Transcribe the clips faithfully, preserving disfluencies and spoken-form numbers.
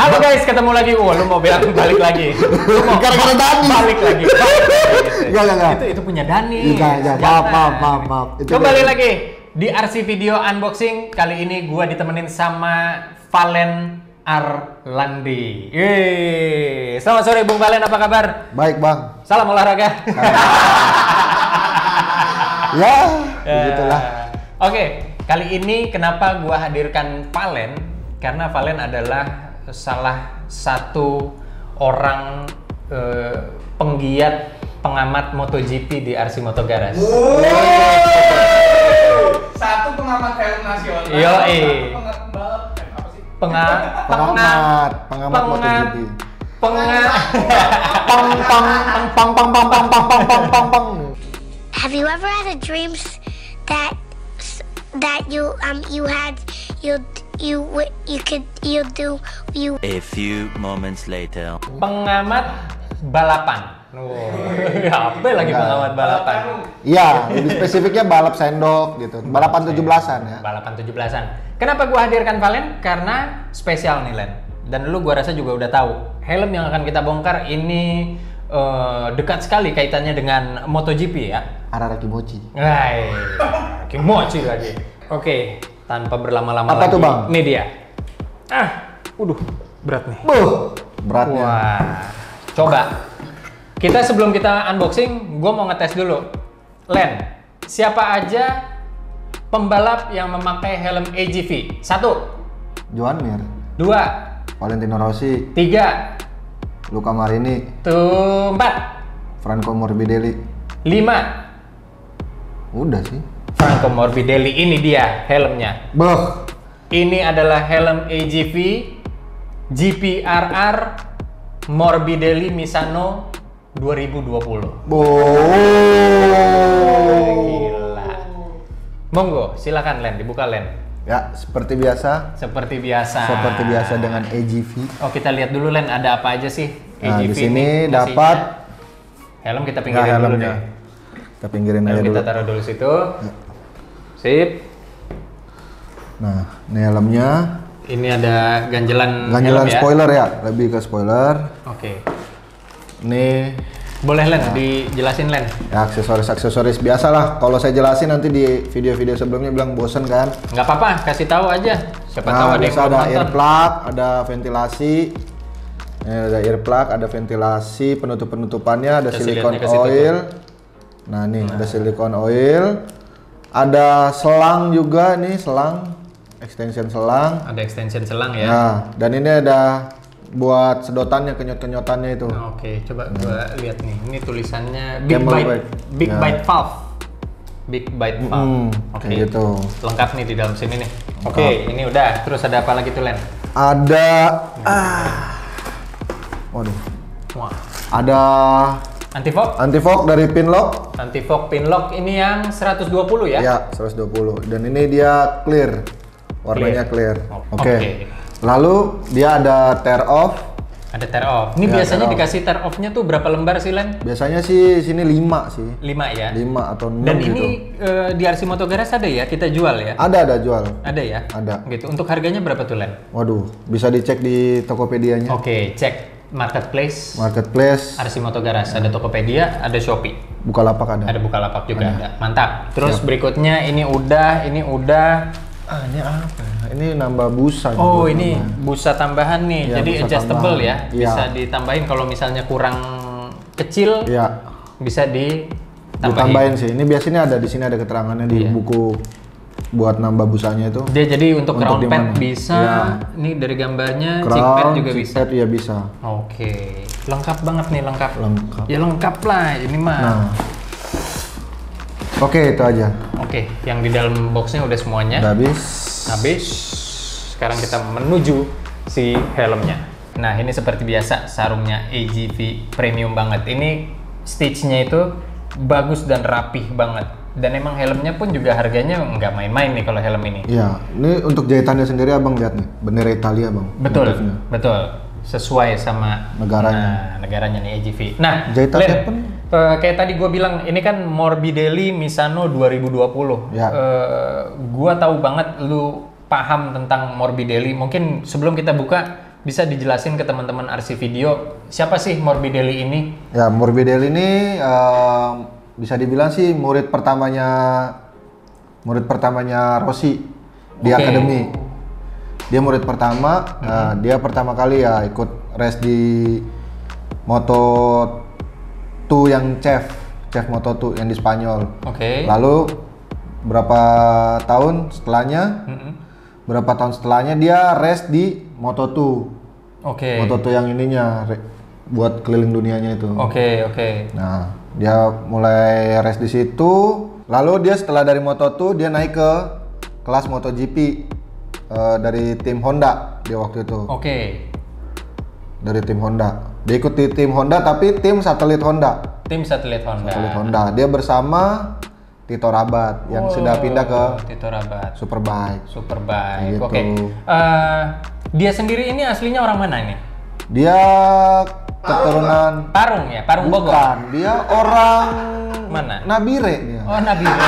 Halo guys, ketemu lagi. Wah, lu mau bilang balik lagi. Lu mau gara-gara Dani. Balik lagi. Enggak, enggak. Itu itu punya Dani. Enggak, enggak. Maaf, maaf, maaf, maaf. Kembali lagi di R C Video Unboxing. Kali ini gua ditemenin sama Valen Arlandi. Yeay. Selamat sore Bung Valen, apa kabar? Baik, Bang. Salam olahraga. Ya, begitulah. Oke, kali ini kenapa gua hadirkan Valen? Karena Valen adalah salah satu orang eh, penggiat pengamat MotoGP di R C Motogarage. Wow. Satu pengamat film nasional. Yo, eh. Pengamat pengamat pengamat MotoGP. Pengamat pang pang pang pang pang pang pang pang pang pang. Have you ever had a dreams that that you um you had you You you could you do you. A few moments later. Pengamat balapan. Wow. Apa lagi pengamat balapan? Iya, lebih spesifiknya balap sendok gitu. Balapan tujuh belasan ya. Balapan tujuh belasan. Kenapa gua hadirkan Valen? Karena spesial nih, Len. Dan lu gua rasa juga udah tahu. Helm yang akan kita bongkar ini uh, dekat sekali kaitannya dengan MotoGP ya. Araraki Mochi. Hai. Araraki Mochi lagi. Oke. Okay. Tanpa berlama-lama lagi. Apa tuh, Bang? Nih dia. Ah, waduh, berat nih. Buh, beratnya. Wah. Coba. Kita sebelum kita unboxing, gue mau ngetes dulu. Len, siapa aja pembalap yang memakai helm A G V? Satu. Johan Mir. Dua. Valentino Rossi. Tiga. Luka Marini. Tuh, empat. Franco Morbidelli. Lima. Udah sih. Franco Morbidelli, ini dia helmnya. Boh. Ini adalah helm A G V G P R R Morbidelli Misano dua ribu dua puluh. Boh. Gila. Monggo, silakan Len, dibuka Len. Ya, seperti biasa. Seperti biasa. Seperti biasa dengan A G V. Oh, kita lihat dulu Len, ada apa aja sih A G V nah, di sini ini, dapat helm kita pinggirin nah, dulu deh. Kita pinggirin helm aja dulu. Kita taruh dulu situ. Ya. Sip. Nah, ini helmnya. Ini ada ganjelan. Ganjelan helm spoiler ya? ya, lebih ke spoiler. Oke. Okay. Ini boleh Len, nah. dijelasin Len. Ya, aksesoris-aksesoris biasalah. Kalau saya jelasin nanti di video-video sebelumnya bilang bosen kan? Nggak apa-apa, kasih tahu aja. Siapa nah, tahu ada yang ada nonton. Earplug, ada ventilasi. Ini ada earplug, ada ventilasi. Penutup-penutupannya ada silikon oil. Nah, nih nah. ada silikon oil. Ada selang juga nih, selang extension selang. Ada extension selang ya. Nah, dan ini ada buat sedotannya, kenyot-kenyotannya itu. Nah, Oke, okay. coba hmm. gua lihat nih. Ini tulisannya Big Camel Bite, Bite. Big ya. Bite Valve. Big Bite Valve. Hmm, Oke, okay. gitu. Lengkap nih di dalam sini nih. Oke, okay, ini udah. Terus ada apa lagi tuh, Len? Ada nah. ah. Waduh. Wah. Ada Anti-fog? Anti-fog dari Pinlock. Anti-fog Pinlock ini yang seratus dua puluh ya? Ya, seratus dua puluh. Dan ini dia clear. Warnanya clear. clear. Oke. Okay. Okay. Lalu dia ada tear off. Ada tear off. Ini ya, biasanya tear dikasih tear off-nya tuh berapa lembar sih, Len? Biasanya sih sini lima sih. lima ya? lima atau enam. Dan gitu. Ini uh, di R C Motogarage ada ya? Kita jual ya? Ada, ada jual. Ada ya? Ada. Gitu. Untuk harganya berapa tuh, Len? Waduh, bisa dicek di Tokopedia-nya. Oke, okay, cek. Marketplace, marketplace, R C Motogarage, ada Tokopedia, ada Shopee, Bukalapak ada, ada Bukalapak juga ada, ada. Mantap. Terus Siap. berikutnya ini udah, ini udah, ah, ini apa? Ini nambah busa. Oh juga, ini nambah. busa tambahan nih, ya, jadi adjustable tambahan. ya, bisa ya. ditambahin kalau misalnya kurang kecil, ya. bisa ditambahin. Ditambahin sih. Ini biasanya ada di sini ada keterangannya di ya. buku. Buat nambah busanya itu. Dia jadi untuk, untuk round pad bisa. Ya. Ini dari gambarnya crown, juga bisa. Pad, ya bisa. Oke. Lengkap banget nih, lengkap. Lengkap. Ya lengkap lah ini mah. Nah. Oke, itu aja. Oke, yang di dalam boxnya udah semuanya. Udah habis. Habis. Sekarang kita menuju si helmnya. Nah, ini seperti biasa sarungnya A G V premium banget. Ini stitch-nya itu bagus dan rapih banget. Dan emang helmnya pun juga harganya nggak main-main nih kalau helm ini. Iya, ini untuk jahitannya sendiri abang lihat nih, bendera Italia bang. Betul, motifnya. betul, sesuai sama negaranya. Nah, negaranya nih A G V. Nah, jahitannya Len, pun uh, kayak tadi gue bilang, ini kan Morbidelli Misano dua ribu dua puluh. Ya. Uh, gue tahu banget lu paham tentang Morbidelli. Mungkin sebelum kita buka, bisa dijelasin ke teman-teman R C Video, siapa sih Morbidelli ini? Ya, Morbidelli ini uh, bisa dibilang sih murid pertamanya murid pertamanya Rossi di okay. akademi. Dia murid pertama, mm-hmm. uh, dia pertama kali ya ikut race di Moto dua yang chef, chef Moto dua yang di Spanyol. Oke. Okay. Lalu berapa tahun setelahnya? Mm-hmm. Berapa tahun setelahnya dia race di Moto dua. Oke. Okay. Moto dua yang ininya buat keliling dunianya itu. Oke, okay, oke. Okay. Nah, dia mulai race di situ. Lalu dia setelah dari Moto dua dia naik ke kelas MotoGP uh, dari tim Honda dia waktu itu. Oke. Okay. Dari tim Honda. Dia ikut di tim Honda tapi tim satelit Honda. Tim satelit Honda. Satelit Honda. Dia bersama Tito Rabat yang oh, sudah pindah ke Tito Rabat. Superbike. Superbike. Gitu. Oke. Okay. Uh, dia sendiri ini aslinya orang mana nih? Dia keturunan Parung ya, Parung Bogor. Bukan, dia orang mana? Nabire dia. Oh, Nabire.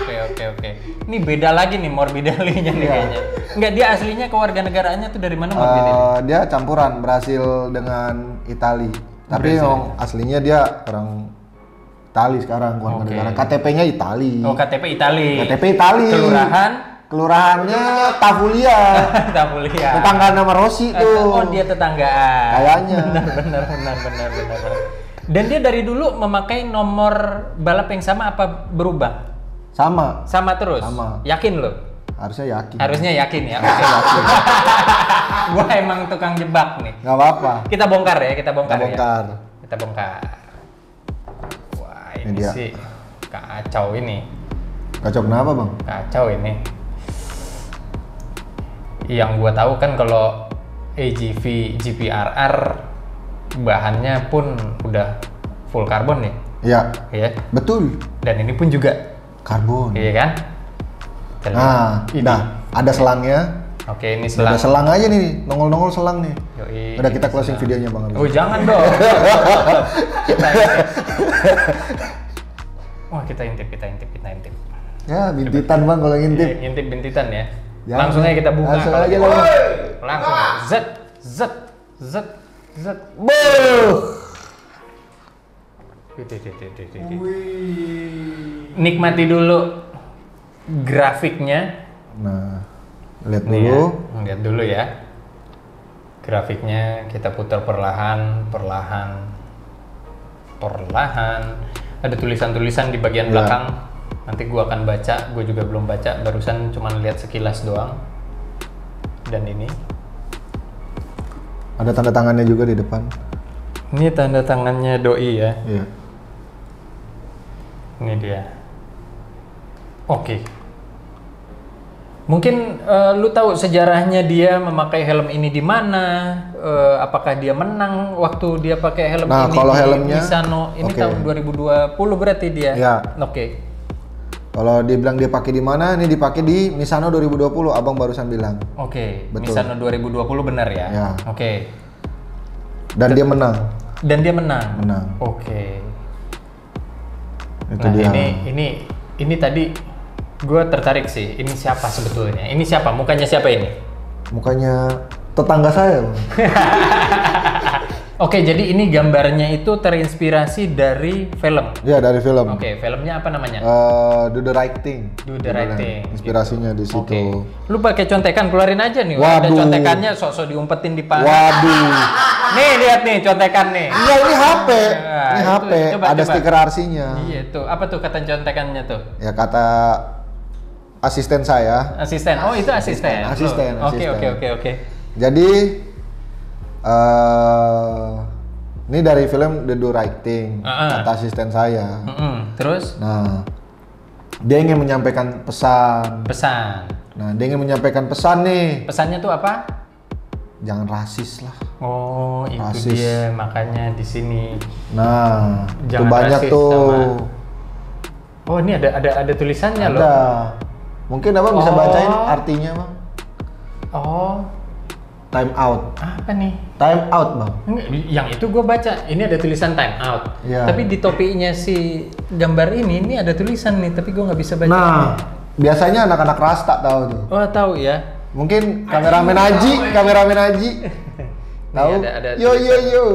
Oke, oke, oke. Ini beda lagi nih Morbidellinya nih yeah. kayaknya. Enggak, dia aslinya kewarganegaraannya tuh dari mana Morbidelli? Uh, dia campuran Brasil dengan Italia. Tapi yang aslinya dia orang Itali sekarang, keluarga okay. negara. K T P-nya Itali. Oh, K T P Itali. K T P Itali. Kelurahan? Kelurahannya Tafulia. Tafulia. Tetanggaan sama Rossi tuh. Oh, dia tetanggaan. Kayaknya. Benar, benar, benar, benar, benar. Dan dia dari dulu memakai nomor balap yang sama apa berubah? Sama. Sama terus? Sama. Yakin lo? Harusnya yakin. Harusnya yakin ya. Harusnya yakin. Gua emang tukang jebak nih. Gak apa-apa. Kita bongkar ya, kita bongkar, kita bongkar. ya. Kita bongkar. Ini, ini sih kacau ini. Kacau kenapa bang? Kacau ini. Yang gua tahu kan kalau A G V G P R R bahannya pun udah full karbon nih. Iya. Iya. Betul. Dan ini pun juga karbon. Iya kan? Terlihat nah, ini. Nah, ada selangnya. Oke, ini selang. Ada selang aja nih, nongol-nongol selang nih. Yoi, udah kita closing selang. Videonya bang. Oh jangan dong. kita intip. Wah kita intip, kita intip, kita intip. Ya bintitan bang kalau ngintip. Ya, ngintip bintitan ya. Jangan. Langsung aja kita buka. Langsung aja langsung. Langsung. Zet, zet, zet, zet. Buh. Nikmati dulu grafiknya. Nah. Lihat dulu. Ya, lihat dulu ya. Grafiknya kita putar perlahan, perlahan, perlahan. Ada tulisan-tulisan di bagian ya. belakang. Nanti gua akan baca. Gua juga belum baca. Barusan cuma lihat sekilas doang. Dan ini. Ada tanda tangannya juga di depan. Ini tanda tangannya doi ya. Iya. Ini dia. Oke. Okay. Mungkin uh, lu tahu sejarahnya dia memakai helm ini di mana? Uh, apakah dia menang waktu dia pakai helm nah, ini? Nah, kalau di helmnya Misano ini okay. tahun dua ribu dua puluh berarti dia. Ya. Oke. Okay. Kalau dibilang dia pakai di mana? Ini dipakai di Misano dua ribu dua puluh, abang barusan bilang. Oke. Okay. Misano dua ribu dua puluh benar ya? Ya. Oke. Okay. Dan Ter dia menang. Dan dia menang. Menang. Oke. Okay. Itu nah, dia. ini ini ini tadi gue tertarik sih, ini siapa sebetulnya? Ini siapa? Mukanya siapa ini? Mukanya tetangga saya. Oke, jadi ini gambarnya itu terinspirasi dari film? Iya, dari film. Oke, filmnya apa namanya? Uh, Do The Right Thing. Do The Right Thing. Inspirasinya gitu. Di situ. Oke. Lu pakai contekan, keluarin aja nih. Waduh. Ada contekannya, sok-sok diumpetin di paha. Waduh. Nih, lihat nih contekan nih. Iya, ini H P. Nah, ini itu, H P. Coba, ada coba. Stiker R C-nya. Iya, tuh. Apa tuh kata contekannya tuh? Ya, kata... Asisten saya. Asisten. Oh, itu asisten. Asisten. Oke, oke, oke, oke. Jadi uh, ini dari film The Do Right Thing. Uh -uh. Kata asisten saya. Uh -uh. Terus? Nah, dia ingin menyampaikan pesan. Pesan. Nah, dia ingin menyampaikan pesan nih. Pesannya tuh apa? Jangan rasis lah. Oh, itu rasis. Dia makanya di sini. Nah, itu banyak tuh. Sama... Oh, ini ada ada ada tulisannya ada. Loh. Mungkin abang oh. bisa bacain artinya bang. Oh. Time out. Apa nih? Time out bang. Yang itu gue baca. Ini ada tulisan time out. Ya. Tapi di topinya si gambar ini, ini ada tulisan nih. Tapi gue nggak bisa baca. Nah, ini. Biasanya anak-anak Rasta tahu tuh. Oh tahu ya. Mungkin kameramen Aji, kameramen Aji. Tahu? Yo yo yo.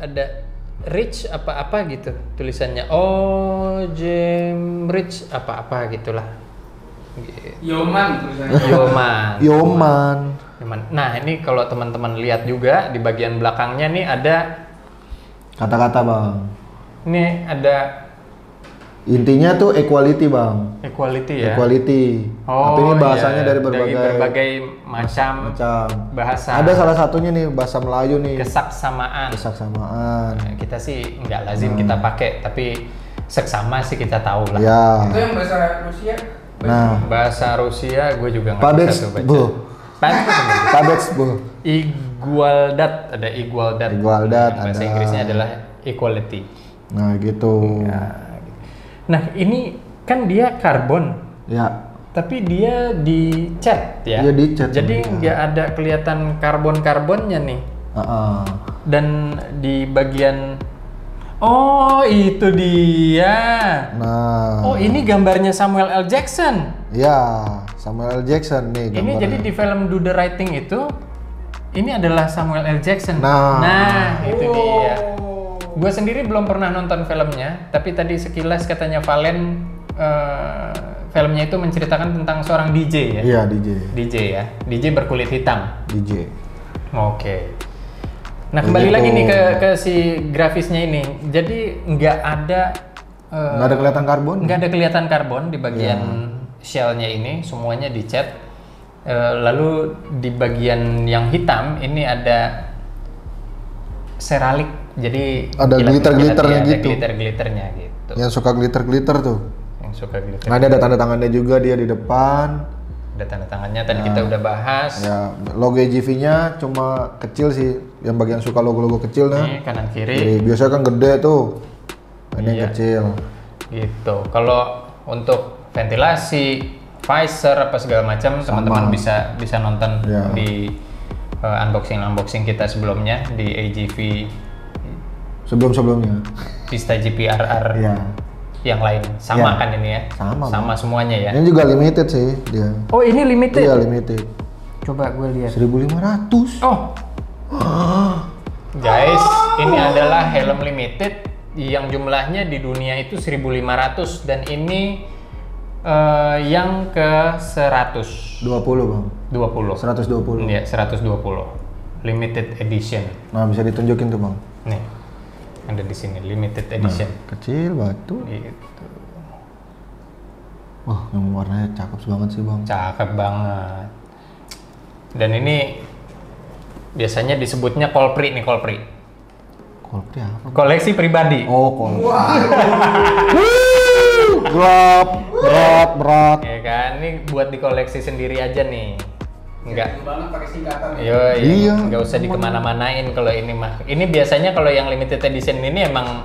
Ada Rich apa-apa gitu tulisannya. Oh, Jim Rich apa-apa gitulah. Yoman tulisannya. Yoman. Yoman. Yoman. Nah, ini kalau teman-teman lihat juga di bagian belakangnya nih ada kata-kata, Bang. Ini ada intinya tuh equality, Bang. Equality ya. Equality. Oh, tapi ini bahasanya iya. dari berbagai dari berbagai macam, macam bahasa. Ada salah satunya nih bahasa Melayu nih. Kesaksamaan. Kesaksamaan. Nah, kita sih nggak lazim hmm. kita pakai, tapi seksama sih kita tahu lah. Ya. Itu yang bahasa Rusia. Nah, bahasa Rusia gue juga nggak bisa tuh baca. Padetsbu. Igualdad, ada igualdad. Igualdad. Nah, bahasa ada. Inggrisnya adalah equality. Nah, gitu. Ya. Nah, ini kan dia karbon, ya. Tapi dia dicat ya. Dia dicat. Jadi nggak ya. ada kelihatan karbon-karbonnya nih. Uh-uh. Dan di bagian, oh itu dia. Nah. Oh ini gambarnya Samuel L. Jackson. Ya, Samuel L. Jackson nih. Gambarnya. Ini jadi di film Do The Right Thing itu, ini adalah Samuel L. Jackson. Nah, nah itu oh. dia. Gue sendiri belum pernah nonton filmnya, tapi tadi sekilas katanya Valen uh, filmnya itu menceritakan tentang seorang D J ya? Iya, D J. D J ya? D J berkulit hitam? D J. Oke. Okay. Nah, kembali D J lagi nih ke, ke si grafisnya ini. Jadi, nggak ada... Uh, nggak ada kelihatan karbon? Nggak ada kelihatan karbon di bagian yeah. shell-nya ini, semuanya dicat. Uh, lalu, di bagian yang hitam, ini ada seralik. Jadi ada glitter-glitternya gitu. Ada glitter-glitternya gitu. Yang suka glitter-glitter tuh. Yang suka glitter. Nah, ini ada tanda tangannya juga dia di depan. Ada tanda tangannya tadi nah, kita udah bahas. Ya, logo A G V-nya cuma kecil sih. Yang bagian suka logo-logo kecil nah. Ini kanan kiri. Biasanya kan gede tuh. Ini iya. kecil. Gitu. Kalau untuk ventilasi, visor apa segala macam teman-teman bisa bisa nonton ya. di uh, unboxing-unboxing kita sebelumnya di A G V sebelum-sebelumnya Pista G P R R ya. Yang lain sama ya. kan ini ya? Sama sama bang. semuanya ya? Ini juga limited sih dia. Oh ini limited? Iya limited. Coba gue lihat seribu lima ratus. Oh guys, oh. ini adalah helm limited yang jumlahnya di dunia itu seribu lima ratus dan ini uh, yang ke seratus dua puluh bang. dua puluh seratus dua puluh ya, seratus dua puluh limited edition. Nah bisa ditunjukin tuh bang nih. Ada di sini limited edition. Nah, kecil batu. Gitu. Wah, yang warnanya cakep banget sih bang. Cakep banget. Dan ini biasanya disebutnya kolpri nih kolpri. Kolpri apa? Koleksi pribadi. Oh kolpri. Berat, berat, berat. Ya kan, ini buat dikoleksi sendiri aja nih. Enggak. Yo, iya. iya. Enggak usah dikemana-manain kalau ini mah. Ini biasanya kalau yang limited edition ini emang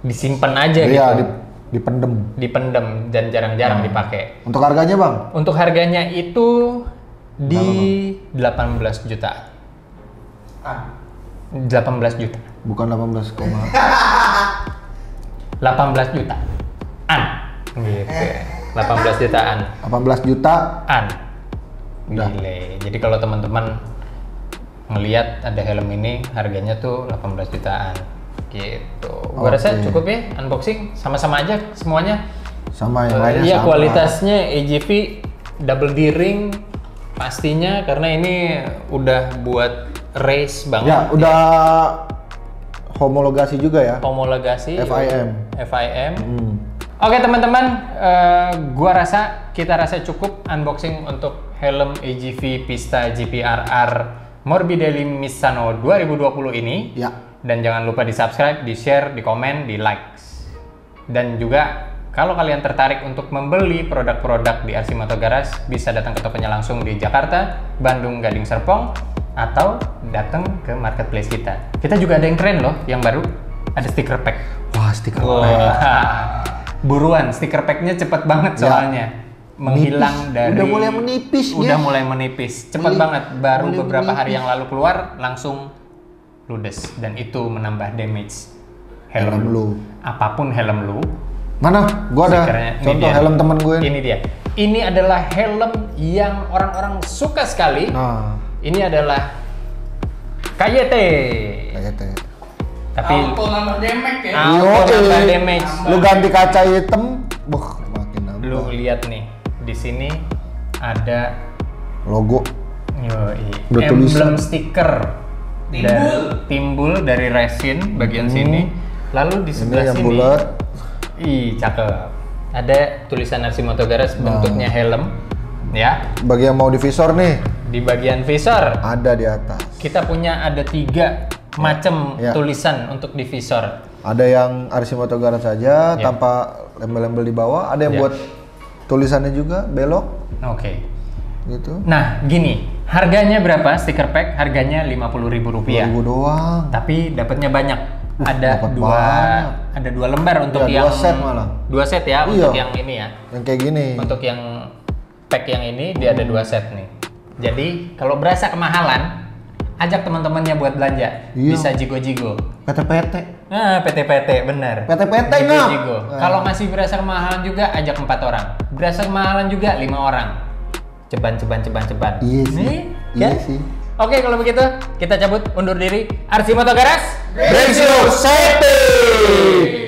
disimpan aja iya, gitu. dipendem. Dipendem dan jarang-jarang nah. dipakai. Untuk harganya, Bang? Untuk harganya itu di Berapa, delapan belas juta. Ah. delapan belas juta. Bukan delapan belas, koma. delapan belas juta. An. Gitu. delapan belas jutaan. delapan belas jutaan. Udah. Gile. Jadi kalau teman-teman melihat ada helm ini harganya tuh delapan belas jutaan gitu. Okay. Gua rasa cukup ya unboxing sama-sama aja semuanya. Sama yang lainnya. Iya, kualitasnya A G V double D ring pastinya karena ini udah buat race banget. Ya, udah ya. homologasi juga ya. Homologasi F I M. F I M. Hmm. Oke teman-teman, uh, gua rasa kita rasa cukup unboxing untuk helm A G V Pista G P R R Morbidelli Misano dua ribu dua puluh ini. Ya. Dan jangan lupa di subscribe, di share, di komen, di like. Dan juga kalau kalian tertarik untuk membeli produk-produk di R C Motogarage bisa datang ke tokonya langsung di Jakarta, Bandung, Gading Serpong atau datang ke marketplace kita. Kita juga ada yang keren loh, yang baru ada stiker pack. Wah stiker oh. pack. Buruan, stiker packnya cepet banget soalnya ya. Menghilang menipis. dari udah mulai menipis udah ya. mulai menipis cepet mulai, banget baru beberapa menipis. hari yang lalu keluar langsung ludes dan itu menambah damage helm, helm lu apapun helm lu mana gua ada contoh helm temen gue ini dia Ini adalah helm yang orang-orang suka sekali. Nah. Ini adalah K Y T. K Y T. Tapi auto nambah damage ya. Auto nambah damage. Lu ganti kaca hitam, buh, makin nambah. Lu lihat nih, di sini ada logo. Yoi. Emblem stiker. Timbul. Timbul dari resin bagian hmm. sini. Lalu di sebelah ini sini. Bulat. Ih, cakep. Ada tulisan R C Motogarage, nah, bentuknya helm ya. Bagian mau di visor nih. Di bagian visor ada di atas. Kita punya ada tiga macam ya. tulisan untuk di visor. Ada yang R C Motogarage saja ya, tanpa label-label di bawah. Ada yang ya. buat tulisannya juga belok. Oke. Okay. Gitu. Nah, gini. Harganya berapa? Stiker pack harganya lima puluh ribu rupiah. lima puluh ribu doang. Tapi dapatnya banyak. Ada dapet dua, banyak. ada dua lembar untuk ya, yang dua set malah. Dua set ya, iya, untuk yang ini ya. Yang kayak gini. Untuk yang pack yang ini hmm. dia ada dua set nih. Jadi kalau berasa kemahalan, ajak teman-temannya buat belanja. Iya. Bisa jigo-jigo. P T P T. Nah, P T P T bener. P T P T nah. Eh. Kalau masih berasa kemahalan juga, ajak empat orang. Berasa kemahalan juga lima orang. Ceban-ceban-ceban-ceban. Iya sih. Nih, iya kan? sih. Oke, kalau begitu kita cabut undur diri. R C Motogarage, Brasil Safety.